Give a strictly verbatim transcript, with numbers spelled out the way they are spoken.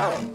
Oh.